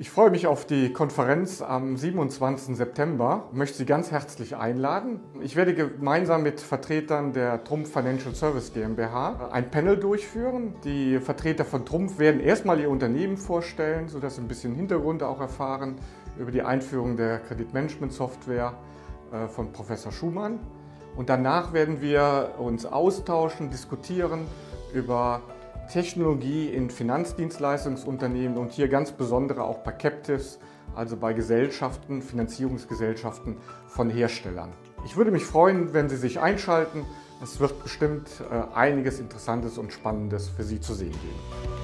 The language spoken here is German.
Ich freue mich auf die Konferenz am 27. September und möchte Sie ganz herzlich einladen. Ich werde gemeinsam mit Vertretern der Trumpf Financial Service GmbH ein Panel durchführen. Die Vertreter von Trumpf werden erstmal ihr Unternehmen vorstellen, sodass Sie ein bisschen Hintergrund auch erfahren über die Einführung der Kreditmanagement-Software von Professor Schumann. Und danach werden wir uns austauschen, diskutieren über Technologie in Finanzdienstleistungsunternehmen und hier ganz besondere auch bei Captives, also bei Gesellschaften, Finanzierungsgesellschaften von Herstellern. Ich würde mich freuen, wenn Sie sich einschalten. Es wird bestimmt einiges Interessantes und Spannendes für Sie zu sehen geben.